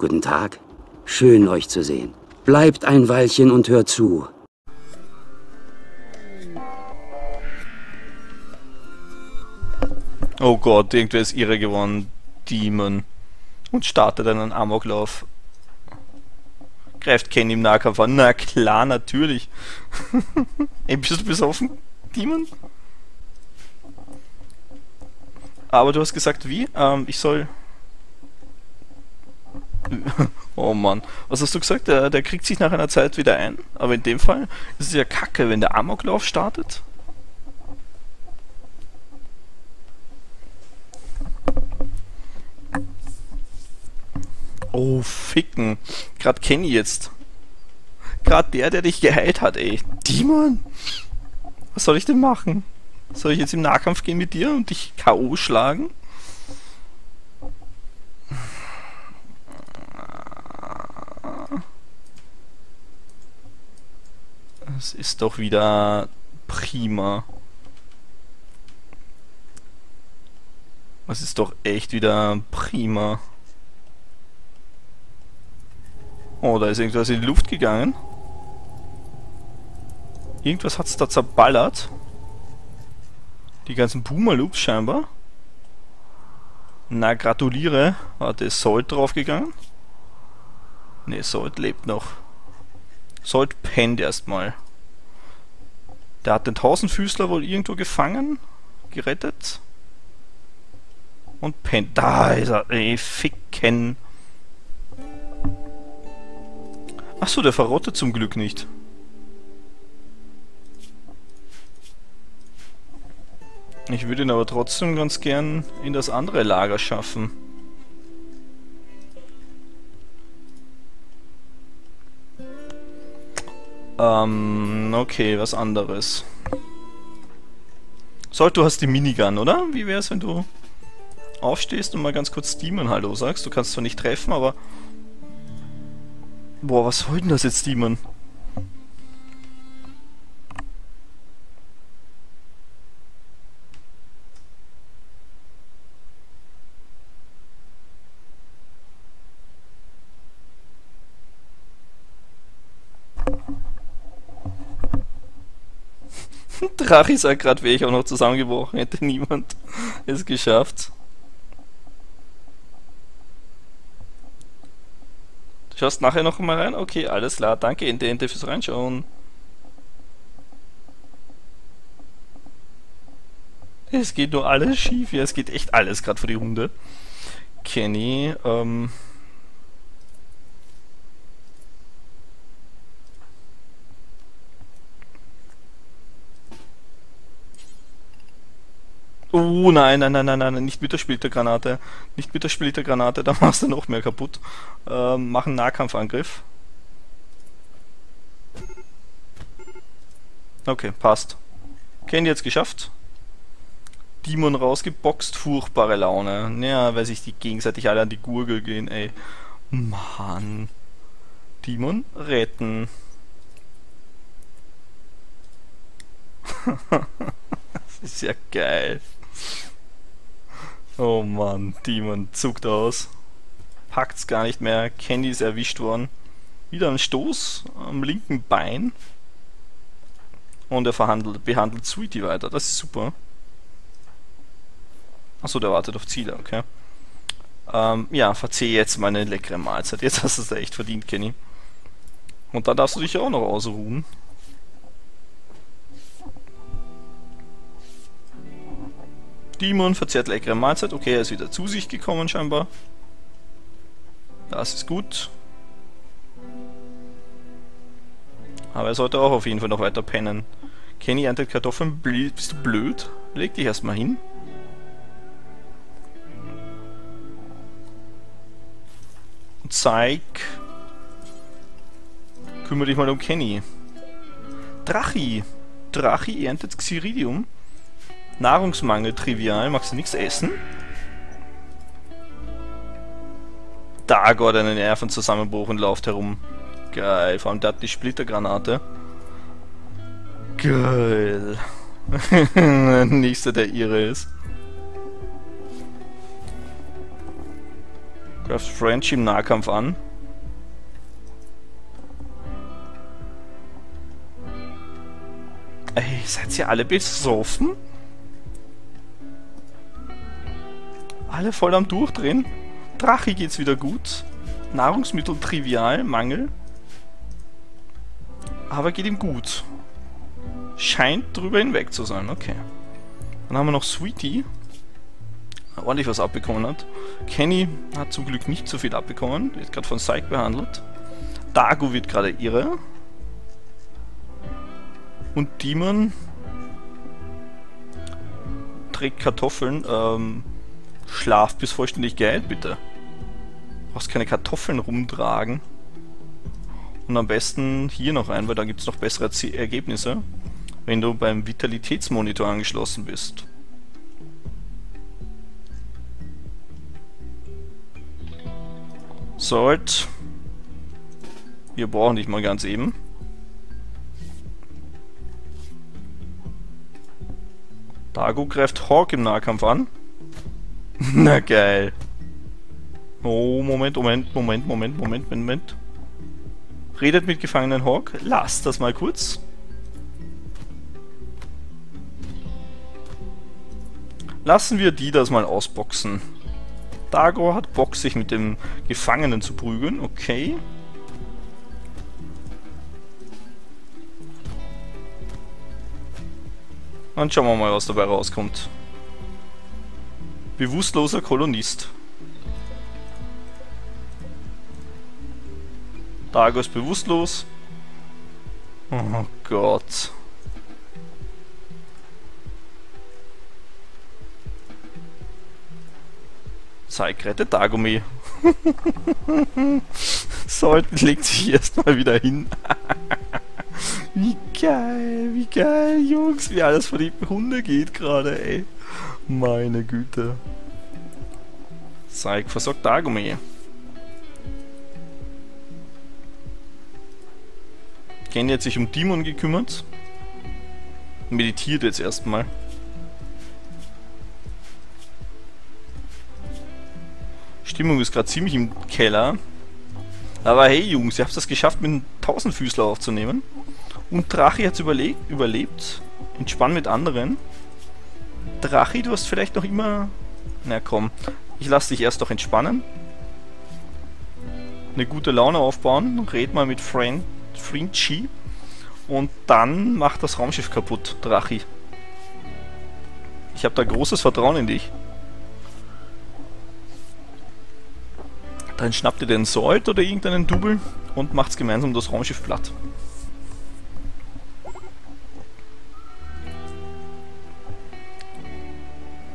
Guten Tag. Schön, euch zu sehen. Bleibt ein Weilchen und hört zu. Oh Gott, irgendwer ist irre geworden. Diemon. Und startet einen Amoklauf. Greift Kenny im Nahkampf an. Na klar, natürlich. Ey, bist du besoffen, Diemon? Aber du hast gesagt, wie? Ich soll... Oh Mann. Was hast du gesagt? Der kriegt sich nach einer Zeit wieder ein. Aber in dem Fall ist es ja kacke, wenn der Amoklauf startet. Oh, ficken. Gerade Kenny jetzt. Gerade der dich geheilt hat, ey. Diemon! Was soll ich denn machen? Soll ich jetzt im Nahkampf gehen mit dir und dich K.O. schlagen? Das ist doch wieder prima. Das ist doch echt wieder prima. Oh, da ist irgendwas in die Luft gegangen. Irgendwas hat es da zerballert. Die ganzen Boomer-Loops scheinbar. Na, gratuliere. Warte, ist Zolt draufgegangen? Ne, Zolt lebt noch. Zolt pennt erstmal. Der hat den Tausendfüßler wohl irgendwo gefangen, gerettet. Und pennt. Da ist er. Ey, ficken. Achso, der verrottet zum Glück nicht. Ich würde ihn aber trotzdem ganz gern in das andere Lager schaffen. Okay, was anderes. Zolt, du hast die Minigun, oder? Wie wär's, wenn du aufstehst und mal ganz kurz Steemon Hallo sagst? Du kannst zwar nicht treffen, aber... Boah, was soll denn das jetzt, Diemon? Drachi sagt gerade, wäre ich auch noch zusammengebrochen, hätte niemand es geschafft. Schaust nachher noch mal rein? Okay, alles klar. Danke, Ente fürs Reinschauen. Es geht nur alles schief. Ja, es geht echt alles gerade für die Hunde. Kenny, Oh nein, nein, nein, nein, nein, nicht mit der Splittergranate. Nicht mit der Splittergranate, da machst du noch mehr kaputt. Mach einen Nahkampfangriff. Okay, passt. Kenny jetzt geschafft. Diemon rausgeboxt, furchtbare Laune. Naja, weil sich die gegenseitig alle an die Gurgel gehen, ey. Mann. Diemon retten. Das ist ja geil. Oh Mann, Diemon zuckt aus. Packt's gar nicht mehr. Kenny ist erwischt worden. Wieder ein Stoß am linken Bein. Und er behandelt Sweetie weiter. Das ist super. Achso, der wartet auf Ziele, okay. Ja, verzeih jetzt meine leckere Mahlzeit. Jetzt hast du es echt verdient, Kenny. Und dann darfst du dich auch noch ausruhen. Diemon verzehrt leckere Mahlzeit. Okay, er ist wieder zu sich gekommen scheinbar. Das ist gut. Aber er sollte auch auf jeden Fall noch weiter pennen. Kenny erntet Kartoffeln. Bist du blöd? Leg dich erstmal hin. Zeig. Kümmere dich mal um Kenny. Drachi. Drachi erntet Xyridium. Nahrungsmangel trivial, magst du nichts essen? Dago hat einen Nervenzusammenbruch und läuft herum. Geil, vor allem der hat die Splittergranate. Geil. Nächster, der irre ist. Greifst Frenchie im Nahkampf an. Ey, seid ihr alle besoffen? Alle voll am Durchdrehen. Drachi geht's wieder gut. Nahrungsmittel trivial, Mangel. Aber geht ihm gut. Scheint drüber hinweg zu sein, okay. Dann haben wir noch Sweetie. Ordentlich was abbekommen hat. Kenny hat zum Glück nicht so viel abbekommen. Wird gerade von Psyke behandelt. Dago wird gerade irre. Und Diemon trägt Kartoffeln. Schlaf bis vollständig geheilt, bitte. Du brauchst keine Kartoffeln rumtragen. Und am besten hier noch ein, weil da gibt es noch bessere Ergebnisse, wenn du beim Vitalitätsmonitor angeschlossen bist. Salt. Wir brauchen dich mal ganz eben. Dago greift Hawk im Nahkampf an. Na geil. Oh, Moment. Redet mit gefangenen Hawk. Lasst das mal kurz. Lassen wir die das mal ausboxen. Dago hat Bock, sich mit dem Gefangenen zu prügeln. Okay. Dann schauen wir mal, was dabei rauskommt. Bewusstloser Kolonist. Dago ist bewusstlos. Oh Gott. Zeig, rettet Dagomee. Sollten legt sich erstmal wieder hin. Wie geil, Jungs, wie alles von den Hunde geht gerade, ey. Meine Güte. Zeig, versorgt Dagomee. Kenny hat sich um Diemon gekümmert. Meditiert jetzt erstmal. Stimmung ist gerade ziemlich im Keller. Aber hey Jungs, ihr habt das geschafft, mit einem Tausendfüßler aufzunehmen. Und Drachi hat es überlebt. Entspann mit anderen. Drachi, du hast vielleicht noch immer... Na komm, ich lass dich erst noch entspannen. Eine gute Laune aufbauen. Red mal mit Frenchie. Und dann macht das Raumschiff kaputt, Drachi. Ich habe da großes Vertrauen in dich. Dann schnappt ihr den Zolt oder irgendeinen Double und macht's gemeinsam das Raumschiff platt.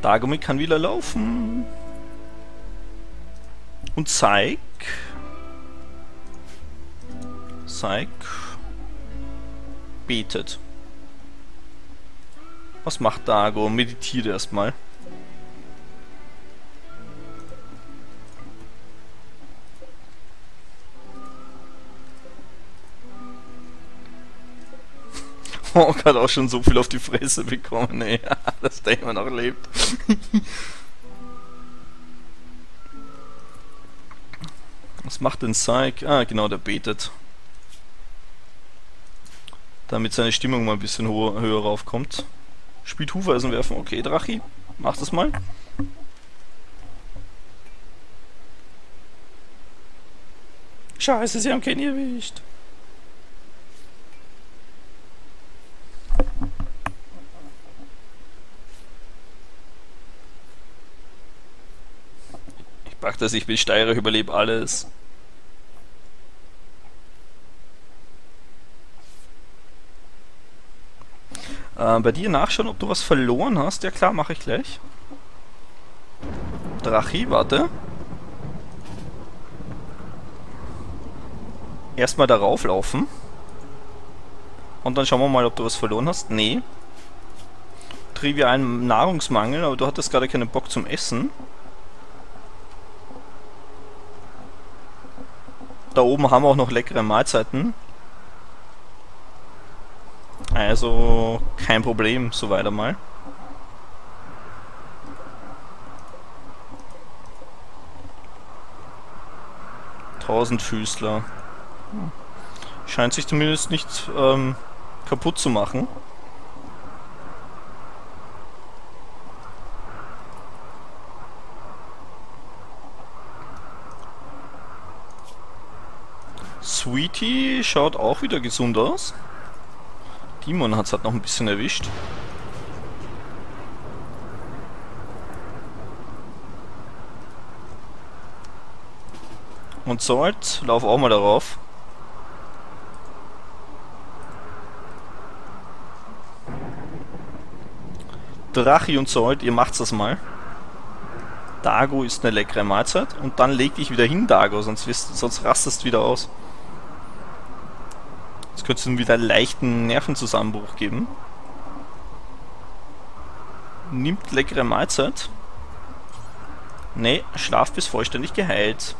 Dagomee kann wieder laufen. Und Psyke betet. Was macht Dago? Meditiert erstmal. Hawk hat auch schon so viel auf die Fresse bekommen, ey, dass der immer noch lebt. Was macht denn Psyke? Ah, genau, der betet. Damit seine Stimmung mal ein bisschen höher raufkommt. Spielt Hufeisen werfen. Okay, Drachi, mach das mal. Scheiße, sie haben keinen erwischt. Dass ich bin Steirer, überlebe alles. Bei dir nachschauen, ob du was verloren hast. Ja klar, mache ich gleich. Drachi, warte. Erstmal darauf laufen. Und dann schauen wir mal, ob du was verloren hast. Nee. Trivialen Nahrungsmangel, aber du hattest gerade keinen Bock zum Essen. Da oben haben wir auch noch leckere Mahlzeiten. Also kein Problem, so weiter mal. Tausendfüßler. Scheint sich zumindest nicht kaputt zu machen. Sweetie schaut auch wieder gesund aus. Diemon hat es halt noch ein bisschen erwischt. Und Zolt, lauf auch mal darauf. Drachi und Zolt, ihr macht's das mal. Dago ist eine leckere Mahlzeit. Und dann leg dich wieder hin, Dago, sonst rastest wieder aus. Jetzt könntest du wieder einen leichten Nervenzusammenbruch geben. Nimmt leckere Mahlzeit. Nee, schlaf bis vollständig geheilt.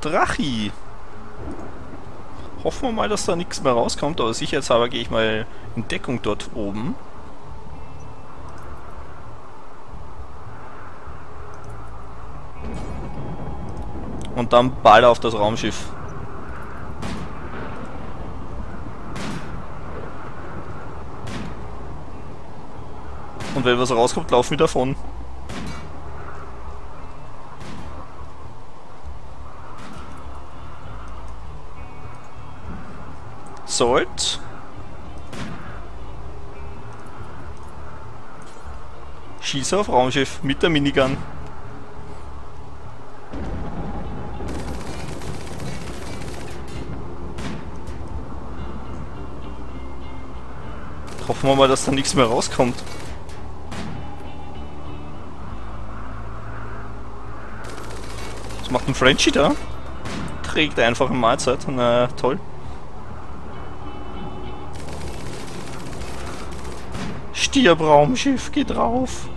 Drachi. Hoffen wir mal, dass da nichts mehr rauskommt, aber sicherheitshalber gehe ich mal in Deckung dort oben. Und dann Ball auf das Raumschiff. Und wenn was rauskommt, laufen wir davon. Salt. Schieße auf Raumschiff mit der Minigun. Hoffen wir mal, dass da nichts mehr rauskommt. Was macht ein Frenchie da? Trägt einfach eine Mahlzeit. Na toll. Stirb, Raumschiff, geh drauf.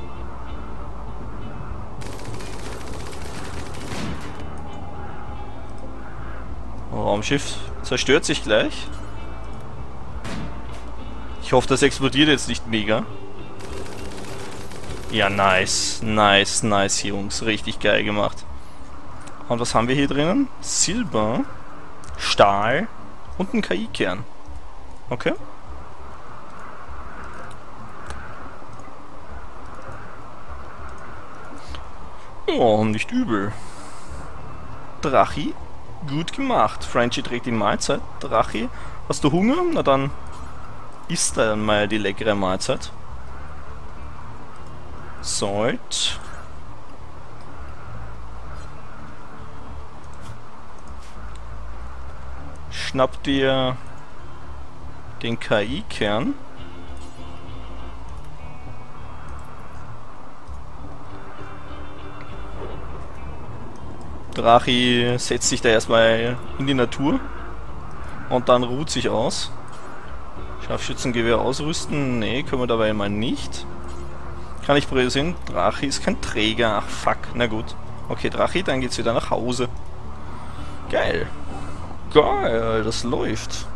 Raumschiff zerstört sich gleich. Ich hoffe, das explodiert jetzt nicht mega. Ja, nice, nice, nice, Jungs. Richtig geil gemacht. Und was haben wir hier drinnen? Silber, Stahl und ein KI-Kern. Okay. Oh, nicht übel. Drachi, gut gemacht. Frenchie trägt die Mahlzeit. Drachi, hast du Hunger? Na dann isst dann mal die leckere Mahlzeit. Salt. Schnapp dir den KI-Kern. Drachi setzt sich da erstmal in die Natur und dann ruht sich aus. Scharfschützengewehr ausrüsten? Ne, können wir dabei mal nicht. Kann ich priorisieren? Drachi ist kein Träger. Ach fuck, na gut. Okay, Drachi, dann geht's wieder nach Hause. Geil. Geil, das läuft.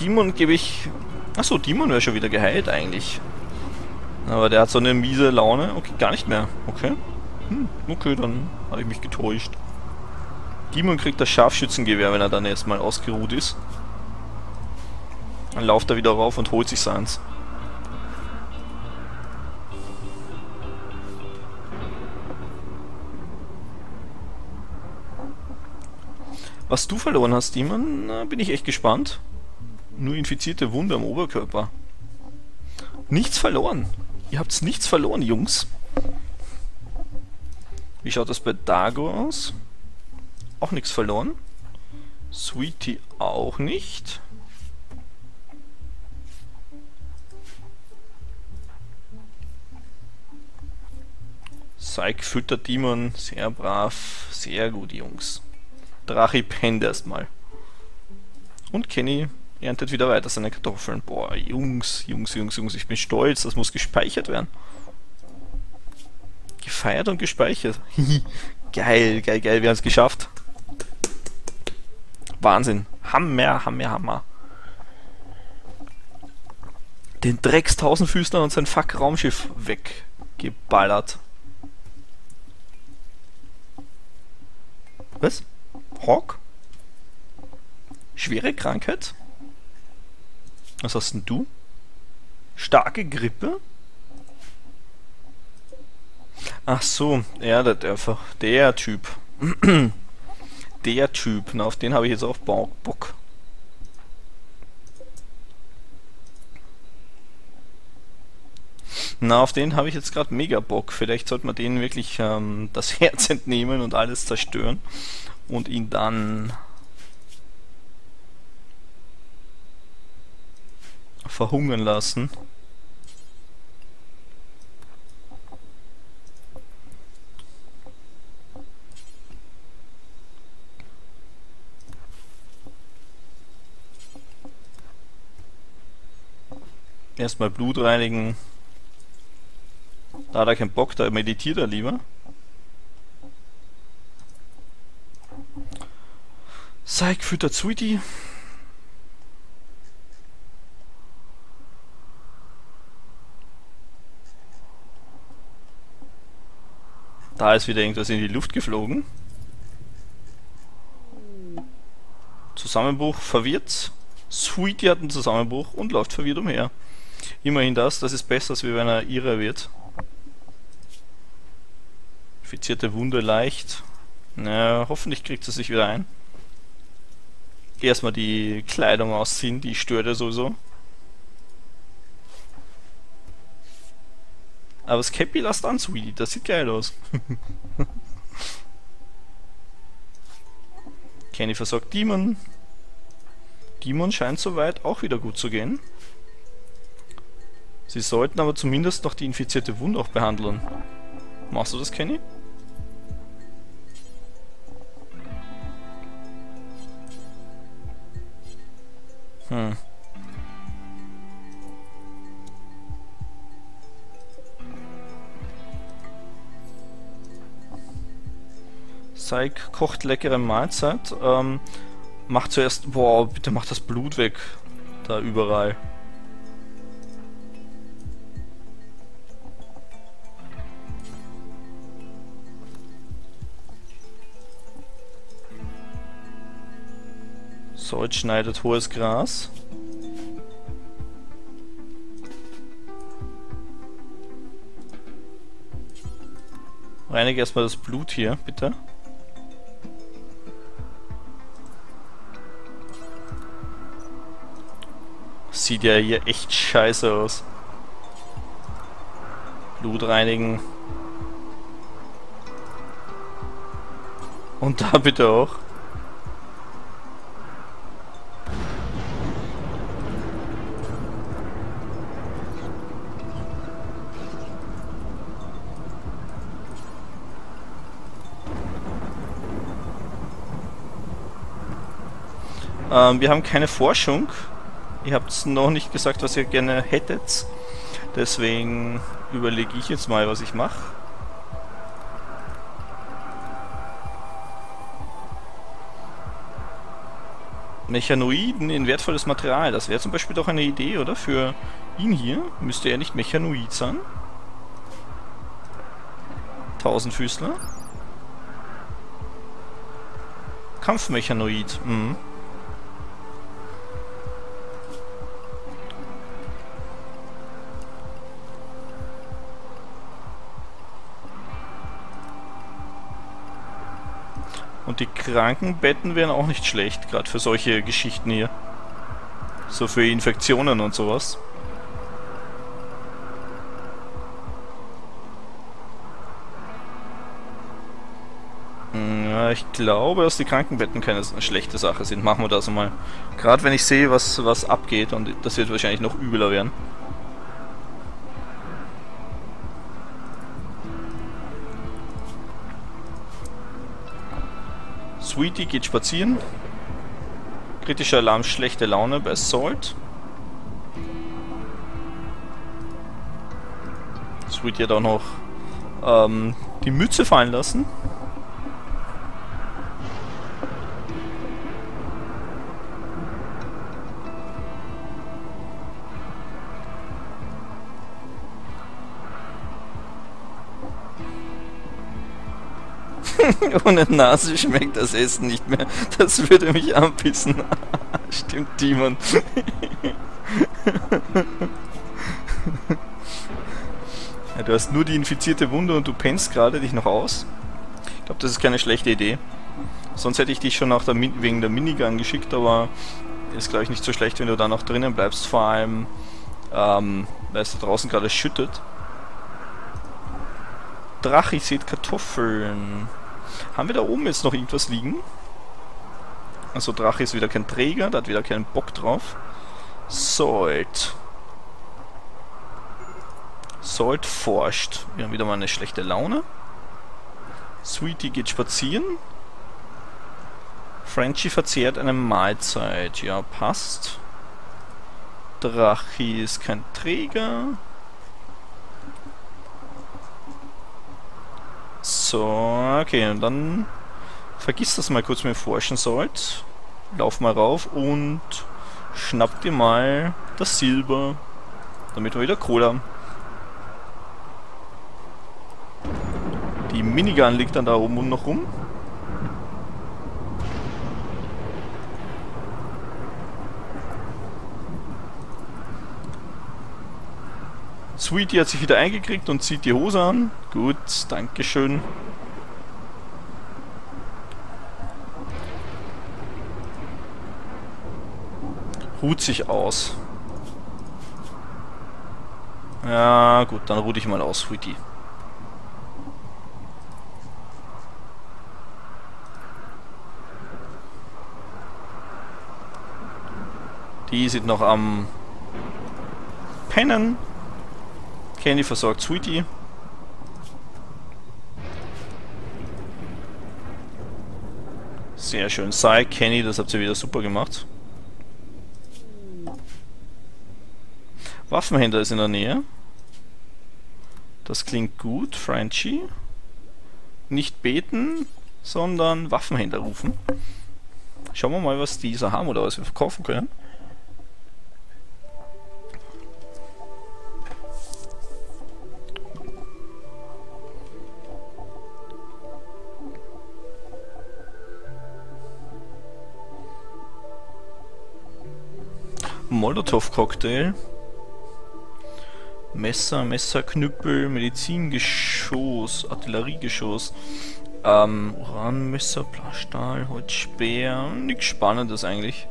Diemon gebe ich... Achso, Diemon wäre schon wieder geheilt eigentlich. Aber der hat so eine miese Laune. Okay, gar nicht mehr. Okay. Okay, dann habe ich mich getäuscht. Diemon kriegt das Scharfschützengewehr, wenn er dann erstmal ausgeruht ist. Dann lauft er wieder rauf und holt sich seins. Was du verloren hast, Diemon, da bin ich echt gespannt. Nur infizierte Wunde am Oberkörper. Nichts verloren. Ihr habt's nichts verloren, Jungs. Wie schaut das bei Dago aus? Auch nichts verloren. Sweetie auch nicht. Psyke füttert Diemon. Sehr brav. Sehr gut, Jungs. Drachi pennt erstmal. Und Kenny erntet wieder weiter seine Kartoffeln. Boah, Jungs, Jungs, Jungs, Jungs, ich bin stolz. Das muss gespeichert werden. Gefeiert und gespeichert. Geil, geil, geil, wir haben es geschafft. Wahnsinn. Hammer, Hammer, Hammer. den Drecks-Tausendfüßler und sein Fuck-Raumschiff weggeballert. Was? Hawk? Schwere Krankheit? Was hast denn du? Starke Grippe? Ach so, ja, das einfach. Der Typ. Der Typ, na, auf den habe ich jetzt auch Bock. Na, auf den habe ich jetzt gerade mega Bock. Vielleicht sollte man denen wirklich das Herz entnehmen und alles zerstören. Und ihn dann verhungern lassen. Erstmal Blut reinigen. Da hat er keinen Bock, da meditiert er lieber. Psyke füttert Sweetie. Da ist wieder irgendwas in die Luft geflogen. Zusammenbruch verwirrt. Sweetie hat einen Zusammenbruch und läuft verwirrt umher. Immerhin das ist besser, als wenn er irre wird. Infizierte Wunde leicht. Na, hoffentlich kriegt sie sich wieder ein. Erstmal die Kleidung ausziehen, die stört er sowieso. Aber das Cappy lasst an, Sweetie, das sieht geil aus. Kenny versorgt Diemon. Diemon scheint soweit auch wieder gut zu gehen. Sie sollten aber zumindest noch die infizierte Wunde auch behandeln. Machst du das, Kenny? Hm. Psyke kocht leckere Mahlzeit. Mach zuerst... Boah, bitte mach das Blut weg. Da überall. Zolt schneidet hohes Gras. Reinige erstmal das Blut hier, bitte. Sieht ja hier echt scheiße aus. Blut reinigen. Und da bitte auch. Wir haben keine Forschung. Ihr habt es noch nicht gesagt, was ihr gerne hättet. Deswegen überlege ich jetzt mal, was ich mache. Mechanoiden in wertvolles Material. Das wäre zum Beispiel doch eine Idee, oder? Für ihn hier müsste er nicht Mechanoid sein. Tausendfüßler. Kampfmechanoid. Mhm. Und die Krankenbetten wären auch nicht schlecht, gerade für solche Geschichten hier. So für Infektionen und sowas. Ja, ich glaube, dass die Krankenbetten keine schlechte Sache sind. Machen wir das mal. Gerade wenn ich sehe, was abgeht, und das wird wahrscheinlich noch übler werden. Sweetie geht spazieren. Kritischer Alarm, schlechte Laune bei Salt. Sweetie hat auch noch die Mütze fallen lassen. Ohne Nase schmeckt das Essen nicht mehr. Das würde mich anpissen. Stimmt, Diemon. Ja, du hast nur die infizierte Wunde und du pennst gerade dich noch aus. Ich glaube, das ist keine schlechte Idee. Sonst hätte ich dich schon auch wegen der Minigun geschickt, aber ist, glaube ich, nicht so schlecht, wenn du da noch drinnen bleibst. Vor allem, weil es da draußen gerade schüttet. Drachi sieht Kartoffeln. Haben wir da oben jetzt noch irgendwas liegen? Also Drachi ist wieder kein Träger, da hat wieder keinen Bock drauf. Salt. Salt forscht. Wir haben wieder mal eine schlechte Laune. Sweetie geht spazieren. Frenchie verzehrt eine Mahlzeit. Ja, passt. Drachi ist kein Träger. So, okay, und dann vergiss das mal kurz mit dem Forschen, Zolt. Lauf mal rauf und schnapp dir mal das Silber, damit wir wieder Kohle haben. Die Minigun liegt dann da oben und noch rum. Sweetie hat sich wieder eingekriegt und zieht die Hose an. Gut, dankeschön. Ruht sich aus. Ja, gut, dann ruh dich mal aus, Sweetie. Die sind noch am Pennen. Kenny versorgt Sweetie. Sehr schön. Sei Kenny, das habt ihr wieder super gemacht. Waffenhändler ist in der Nähe. Das klingt gut, Frenchie. Nicht beten, sondern Waffenhändler rufen. Schauen wir mal, was diese haben oder was wir verkaufen können. Moldotow-Cocktail, Messer, Messerknüppel, Medizingeschoss, Artilleriegeschoss, Uranmesser, Stahl, Holzspeer, nichts Spannendes eigentlich.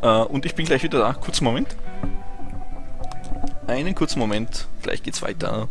Und ich bin gleich wieder da. Kurzen Moment. Einen kurzen Moment, gleich geht's weiter.